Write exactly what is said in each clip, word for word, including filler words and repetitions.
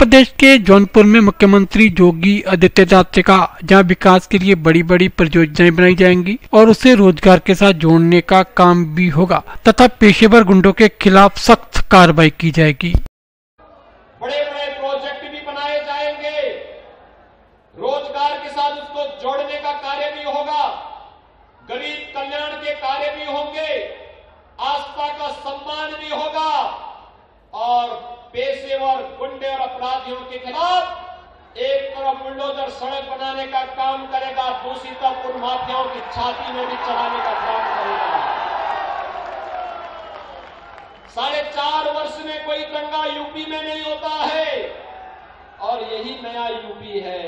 प्रदेश के जौनपुर में मुख्यमंत्री योगी आदित्यनाथ ने कहा, जहाँ विकास के लिए बड़ी बड़ी परियोजनाएं बनाई जाएंगी और उसे रोजगार के साथ जोड़ने का काम भी होगा तथा पेशेवर गुंडों के खिलाफ सख्त कार्रवाई की जाएगी। बड़े बड़े प्रोजेक्ट भी बनाए जाएंगे, रोजगार के साथ उसको जोड़ने का कार्य भी होगा, गरीब कल्याण के कार्य भी होंगे, आस्था का सम्मान भी होगा और पेशेवर गुंडे और अपराधियों के खिलाफ एक तरफ बुलडोजर सड़क बनाने का काम करेगा, दूसरी तरफ उन माफियाओं की छाती में भी चलाने का काम करेगा। साढ़े चार वर्ष में कोई दंगा यूपी में नहीं होता है और यही नया यूपी है,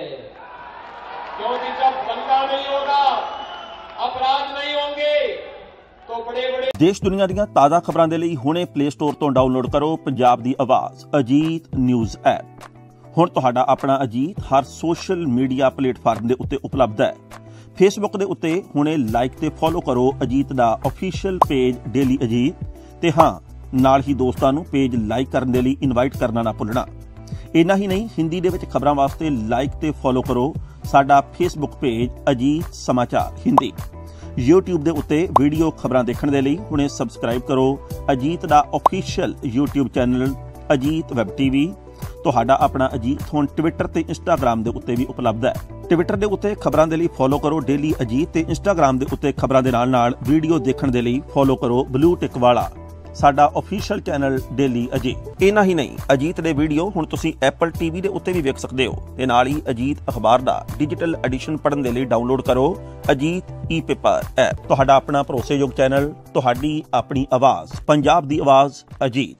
क्योंकि जब दंगा नहीं होगा, अपराध नहीं होंगे। देश दुनिया ਦੀਆਂ ਤਾਜ਼ਾ ਖਬਰਾਂ ਦੇ ਲਈ ਹੁਣੇ ਪਲੇ ਸਟੋਰ ਤੋਂ ਡਾਊਨਲੋਡ ਕਰੋ पंजाब की आवाज़ अजीत न्यूज़ ऐप। ਹੁਣ ਤੁਹਾਡਾ ਆਪਣਾ अजीत हर सोशल मीडिया प्लेटफॉर्म ਦੇ ਉੱਤੇ ਉਪਲਬਧ ਹੈ। फेसबुक ਦੇ ਉੱਤੇ ਹੁਣੇ लाइक ਤੇ फॉलो करो अजीत ਦਾ ऑफिशियल पेज डेली अजीत ਤੇ ਹਾਂ ਨਾਲ ਹੀ ਦੋਸਤਾਂ ਨੂੰ पेज लाइक ਕਰਨ ਦੇ ਲਈ ਇਨਵਾਈਟ ਕਰਨਾ ਨਾ ਭੁੱਲਣਾ। ਇੰਨਾ ਹੀ ਨਹੀਂ, ਹਿੰਦੀ ਦੇ ਵਿੱਚ ਖਬਰਾਂ ਵਾਸਤੇ लाइक ਤੇ फॉलो करो ਸਾਡਾ फेसबुक पेज अजीत समाचार हिंदी। YouTube ਦੇ ਉੱਤੇ ਵੀਡੀਓ ਖਬਰਾਂ ਦੇਖਣ ਦੇ ਲਈ ਹੁਣੇ ਸਬਸਕ੍ਰਾਈਬ ਕਰੋ ਅਜੀਤ ਦਾ official YouTube channel Ajit web TV. ਤੁਹਾਡਾ ਆਪਣਾ ਅਜੀਤ ਹੁਣ ਟਵਿੱਟਰ ਤੇ ਇੰਸਟਾਗ੍ਰਾਮ ਦੇ ਉੱਤੇ ਵੀ ਉਪਲਬਧ ਹੈ। ਟਵਿੱਟਰ ਦੇ ਉੱਤੇ ਖਬਰਾਂ ਦੇ ਲਈ ਫੋਲੋ ਕਰੋ ਡੇਲੀ ਅਜੀਤ ਤੇ ਇੰਸਟਾਗ੍ਰਾਮ ਦੇ ਉੱਤੇ ਖਬਰਾਂ ਦੇ ਨਾਲ ਨਾਲ ਵੀਡੀਓ ਦੇਖਣ ਦੇ ਲਈ ਫੋਲੋ ਕਰੋ ਬਲੂ ਟਿਕ ਵਾਲਾ ਸਾਡਾ ਆਫੀਸ਼ੀਅਲ ਚੈਨਲ ਡੇਲੀ ਅਜੀਤ। ਇੰਨਾ ਹੀ ਨਹੀਂ, ਅਜੀਤ ਦੇ ਵੀਡੀਓ ਹੁਣ ਤੁਸੀਂ ਐਪਲ ਟੀਵੀ ਦੇ ਉੱਤੇ ਵੀ ਵੇਖ ਸਕਦੇ ਹੋ ਤੇ ਨਾਲ ਹੀ ਅਜੀਤ ਅਖਬਾਰ ਦਾ ਡਿਜੀਟਲ ਐਡੀਸ਼ਨ ਪੜ੍ਹਨ ਦੇ ਲਈ ਡਾਊਨਲੋਡ ਕਰੋ ਅਜੀਤ ਈ ਪੇਪਰ ਐਪ। ਤੁਹਾਡਾ ਆਪਣਾ ਭਰੋਸੇਯੋਗ ਚੈਨਲ, ਤੁਹਾਡੀ ਆਪਣੀ ਆਵਾਜ਼, ਪੰਜਾਬ ਦੀ ਆਵਾਜ਼ ਅਜੀਤ।